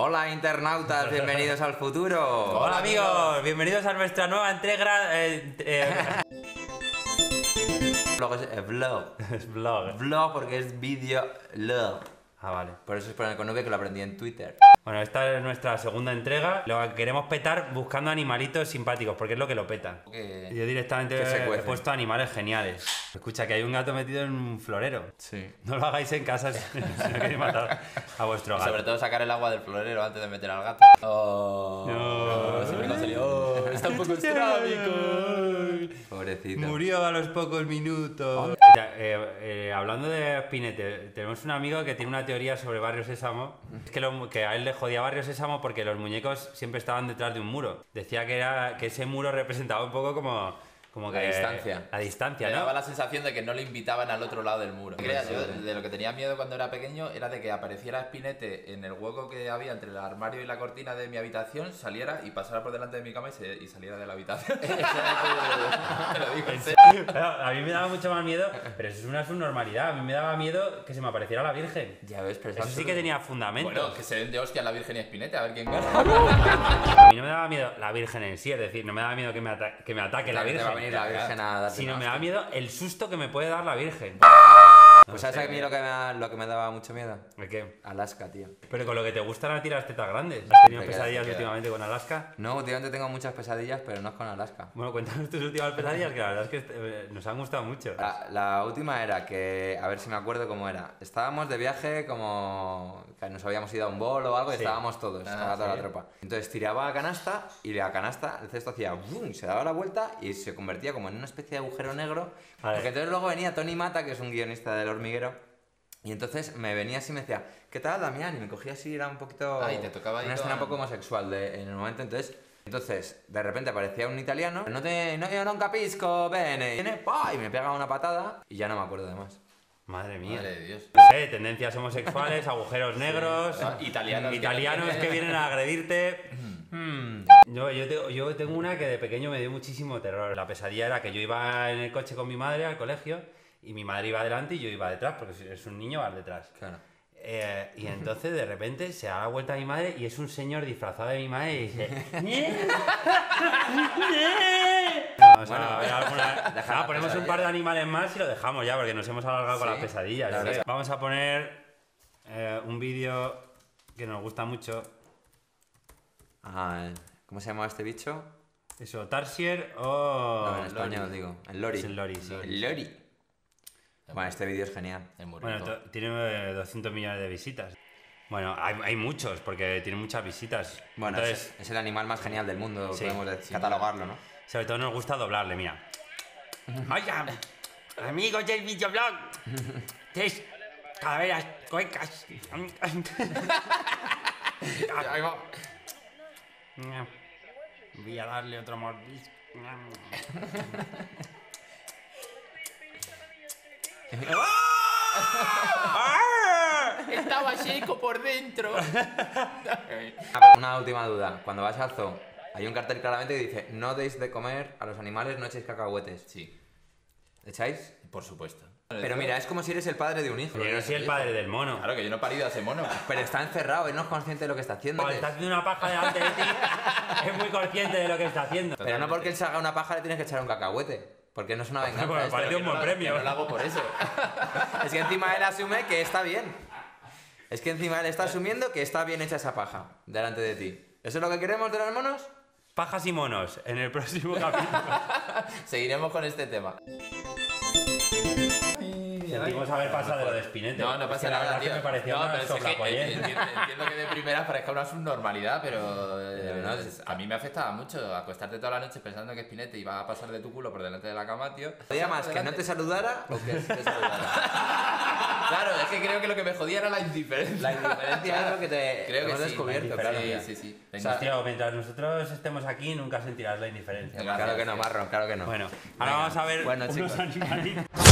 Hola internautas, bienvenidos al futuro. Hola amigos, bienvenidos a nuestra nueva entrega. Vlog. Es vlog. Vlog porque es video love. Ah, vale. Por eso es por el conove, que lo aprendí en Twitter. Bueno, esta es nuestra segunda entrega. Lo que queremos petar buscando animalitos simpáticos, porque es lo que lo peta. Yo directamente he puesto animales geniales. Escucha, que hay un gato metido en un florero. Sí. No lo hagáis en casa si no queréis matar a vuestro gato. Sobre todo sacar el agua del florero antes de meter al gato. Oh, no. Oh, está un poco estrábico. Pobrecito. Murió a los pocos minutos. Hablando de Espinete, tenemos un amigo que tiene una teoría sobre Barrio Sésamo. Es que a él le jodía Barrio Sésamo porque los muñecos siempre estaban detrás de un muro. Decía que ese muro representaba un poco como que... La distancia, ¿no? Me daba la sensación de que no le invitaban al otro lado del muro. De lo que tenía miedo cuando era pequeño era de que apareciera Espinete en el hueco que había entre el armario y la cortina de mi habitación, saliera y pasara por delante de mi cama y saliera de la habitación. Te lo digo en serio. A mí me daba mucho más miedo, pero eso es una subnormalidad. A mí me daba miedo que se me apareciera la Virgen. Ya ves, pero eso sí que tenía fundamento. Bueno, que se den de hostia a la Virgen y Espinete, a ver quién gana. A mí no me daba miedo la Virgen en sí, es decir, no me daba miedo que me ataque la Virgen. La Virgen a darte, si no me da miedo el susto que me puede dar la Virgen. Pues sabes a mí lo que me daba mucho miedo. ¿De qué? Alaska, tío. Pero con lo que te gustan a ti las tetas grandes. ¿Has tenido pesadillas últimamente con Alaska? No, últimamente tengo muchas pesadillas, pero no es con Alaska. Bueno, cuéntanos tus últimas pesadillas, que la verdad es que nos han gustado mucho. La última era que, a ver si me acuerdo cómo era. Estábamos de viaje, como que nos habíamos ido a un bol o algo, y sí, estábamos todos, toda la tropa. Entonces tiraba la canasta y la canasta, el cesto hacía boom, se daba la vuelta y se convertía como en una especie de agujero negro. Porque entonces luego venía Tony Mata, que es un guionista de los Hormiguero, y entonces me venía así y me decía, ¿qué tal, Damián? Y me cogía así, era un poquito... Ah, y te tocaba una escena un poco homosexual en el momento, entonces de repente aparecía un italiano, no capisco, bene, y me pegaba una patada y ya no me acuerdo de más. Madre mía. Madre de Dios. Tendencias homosexuales, agujeros negros, sí, italianos que vienen a agredirte. Yo tengo una que de pequeño me dio muchísimo terror. La pesadilla era que yo iba en el coche con mi madre al colegio, y mi madre iba adelante y yo iba detrás, porque si eres un niño vas detrás. Claro. Y entonces de repente se da la vuelta a mi madre y es un señor disfrazado de mi madre y dice... No, o sea, bueno, ponemos un par de animales más y lo dejamos ya, porque nos hemos alargado con las pesadillas. Claro, ¿sí? Vamos a poner un vídeo que nos gusta mucho. Ah, ¿cómo se llama este bicho? Eso, Tarsier o... No, en español digo. El lori. Es el lori, sí. El lori. Bueno, este vídeo es genial. Bueno, tiene 200 millones de visitas. Bueno, hay muchos, porque tiene muchas visitas. Bueno, entonces, es el animal más genial del mundo, sí, podemos catalogarlo, ¿no? Sobre todo nos gusta doblarle, mira. Oiga, amigos del videoblog, tres calaveras cuecas. Voy a darle otro mordisco. Estaba seco por dentro. Una última duda. Cuando vas al zoo, hay un cartel claramente que dice: no deis de comer a los animales, no echéis cacahuetes. Sí. ¿Echáis? Por supuesto. Pero mira, es como si eres el padre de un hijo. Pero yo soy el padre del mono. Claro, que yo no he parido a ese mono. Pero está encerrado, él no es consciente de lo que está haciendo. Cuando está haciendo una paja delante de ti, es muy consciente de lo que está haciendo. Pero no porque él se haga una paja le tienes que echar un cacahuete. Porque no es una venganza. Bueno, parece un buen premio. No lo hago por eso. Es que encima él asume que está bien. Es que encima él está asumiendo que está bien hecha esa paja delante de ti. ¿Eso es lo que queremos de los monos? Pajas y monos en el próximo capítulo. Seguiremos con este tema. Sentimos haber pasado de lo de Espinete. No pasa nada, tío. Me parecía una soplapollez. Entiendo que de primera parezca una subnormalidad, pero a mí me afectaba mucho acostarte toda la noche pensando que Espinete iba a pasar de tu culo por delante de la cama, tío. ¿Podía más que no te saludara o que te saludara? Claro, es que creo que lo que me jodía era la indiferencia. La indiferencia es lo que te hemos descubierto. Sí, sí. Tío, mientras nosotros estemos aquí nunca sentirás la indiferencia. Claro que no, Marrón, claro que no. Bueno, ahora vamos a ver unos animalitos.